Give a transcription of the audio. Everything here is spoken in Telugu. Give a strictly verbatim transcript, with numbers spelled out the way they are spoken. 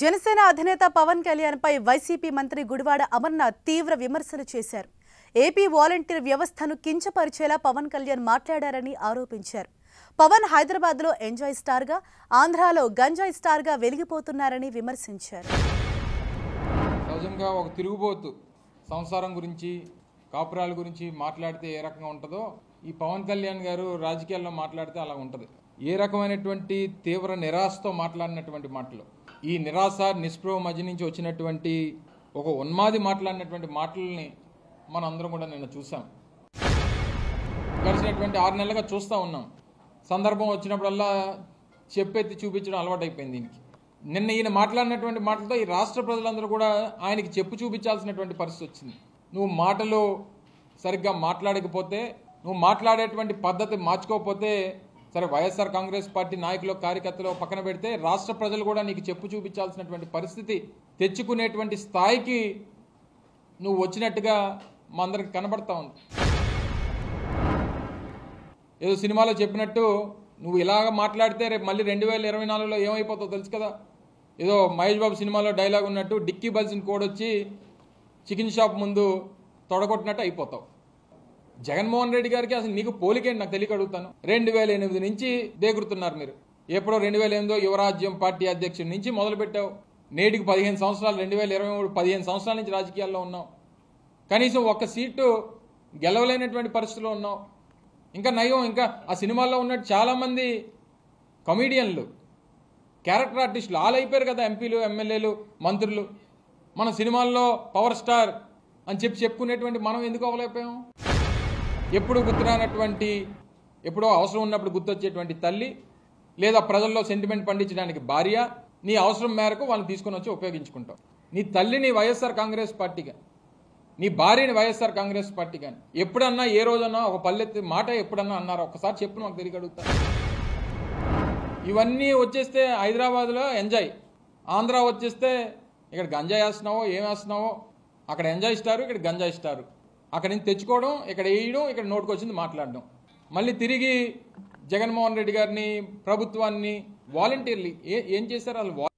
జనసేన అధినేత పవన్ కళ్యాణ్ పై వైసీపీ మంత్రి గుడివాడ అమర్నాథ్ తీవ్ర విమర్శలు చేశారు. ఏపీ వాలంటీర్ వ్యవస్థను కించపరిచేలా పవన్ కళ్యాణ్ మాట్లాడారని ఆరోపించారు. పవన్ హైదరాబాద్ లో ఎంజాయ్ స్టార్ గా, ఆంధ్రాలో గంజాయి స్టార్ గా వెలిగిపోతున్నారని విమర్శించారు. సహజంగా ఒక తిరుగుబోతు సంసారం గురించి, కాపురాల గురించి మాట్లాడితే ఏ రకంగా ఉంటదో ఈ పవన్ కళ్యాణ్ గారు రాజకీయాల్లో మాట్లాడితే అలా ఉంటది. ఏ రకమైనటువంటి తీవ్ర నిరాశతో మాట్లాడినటువంటి మాటలు, ఈ నిరాశ నిస్పృహ మధ్య నుంచి వచ్చినటువంటి ఒక ఉన్మాది మాట్లాడినటువంటి మాటలని మనం అందరం కూడా నిన్న చూసాం. గడిచినటువంటి ఆరు నెలలుగా చూస్తూ ఉన్నాం. సందర్భం వచ్చినప్పుడల్లా చెప్పెత్తి చూపించడం అలవాటైపోయింది దీనికి. నిన్న ఈయన మాట్లాడినటువంటి మాటలతో ఈ రాష్ట్ర ప్రజలందరూ కూడా ఆయనకి చెప్పు చూపించాల్సినటువంటి పరిస్థితి వచ్చింది. నువ్వు మాటలు సరిగ్గా మాట్లాడకపోతే, నువ్వు మాట్లాడేటువంటి పద్ధతి మార్చుకోకపోతే సరే, వైఎస్ఆర్ కాంగ్రెస్ పార్టీ నాయకులు కార్యకర్తలు పక్కన పెడితే రాష్ట్ర ప్రజలు కూడా నీకు చెప్పు చూపించాల్సినటువంటి పరిస్థితి తెచ్చుకునేటువంటి స్థాయికి నువ్వు వచ్చినట్టుగా మా అందరికి కనబడతా ఉంది. ఏదో సినిమాలో చెప్పినట్టు నువ్వు ఇలాగ మాట్లాడితే రేపు మళ్ళీ రెండు వేల ఇరవై నాలుగులో ఏమైపోతావు తెలుసు కదా. ఏదో మహేష్ బాబు సినిమాలో డైలాగ్ ఉన్నట్టు డిక్కీ బల్సిన్ కోడ్ వచ్చి చికెన్ షాప్ ముందు తొడగొట్టినట్టు అయిపోతావు. జగన్మోహన్ రెడ్డి గారికి అసలు నీకు పోలికేంటి నాకు తెలియక అడుగుతాను. రెండు వేల ఎనిమిది నుంచి దేగురుతున్నారు మీరు. ఎప్పుడో రెండు వేల ఎనిమిదో యువరాజ్యం పార్టీ అధ్యక్షుడి నుంచి మొదలుపెట్టావు. నేటికి పదిహేను సంవత్సరాలు, రెండు వేల ఇరవై మూడు పదిహేను సంవత్సరాల నుంచి రాజకీయాల్లో ఉన్నావు. కనీసం ఒక్క సీటు గెలవలేనటువంటి పరిస్థితిలో ఉన్నావు. ఇంకా నయం, ఇంకా ఆ సినిమాల్లో ఉన్నట్టు చాలామంది కమీడియన్లు, క్యారెక్టర్ ఆర్టిస్టులు ఆల్ అయిపోయారు కదా, ఎంపీలు, ఎమ్మెల్యేలు, మంత్రులు. మన సినిమాల్లో పవర్ స్టార్ అని చెప్పి చెప్పుకునేటువంటి మనం ఎందుకు అవ్వలేకపోయాం? ఎప్పుడు గుర్తురానటువంటి, ఎప్పుడో అవసరం ఉన్నప్పుడు గుర్తొచ్చేటువంటి తల్లి, లేదా ప్రజల్లో సెంటిమెంట్ పండించడానికి భార్య, నీ అవసరం మేరకు వాళ్ళని తీసుకొని వచ్చి ఉపయోగించుకుంటావు. నీ తల్లిని వైఎస్ఆర్ కాంగ్రెస్ పార్టీ కానీ, నీ భార్యని వైఎస్ఆర్ కాంగ్రెస్ పార్టీ కానీ ఎప్పుడన్నా ఏ రోజన్నా ఒక పల్లెత్తి మాట ఎప్పుడన్నా అన్నారా? ఒకసారి చెప్పు, నాకు తెలియక అడుగుతా. ఇవన్నీ వచ్చేస్తే హైదరాబాద్లో ఎంజాయ్, ఆంధ్ర వచ్చేస్తే ఇక్కడ గంజాయి వేస్తున్నావో ఏం వేస్తున్నావో, అక్కడ ఎంజాయ్ స్టారు, ఇక్కడ గంజాయి స్టారు, అక్కడి నుంచి తెచ్చుకోవడం, ఇక్కడ వేయడం, ఇక్కడ నోటుకు వచ్చింది మాట్లాడడం. మళ్ళీ తిరిగి జగన్మోహన్ రెడ్డి గారిని, ప్రభుత్వాన్ని వాలంటీర్లు ఏం చేశారు వాళ్ళు?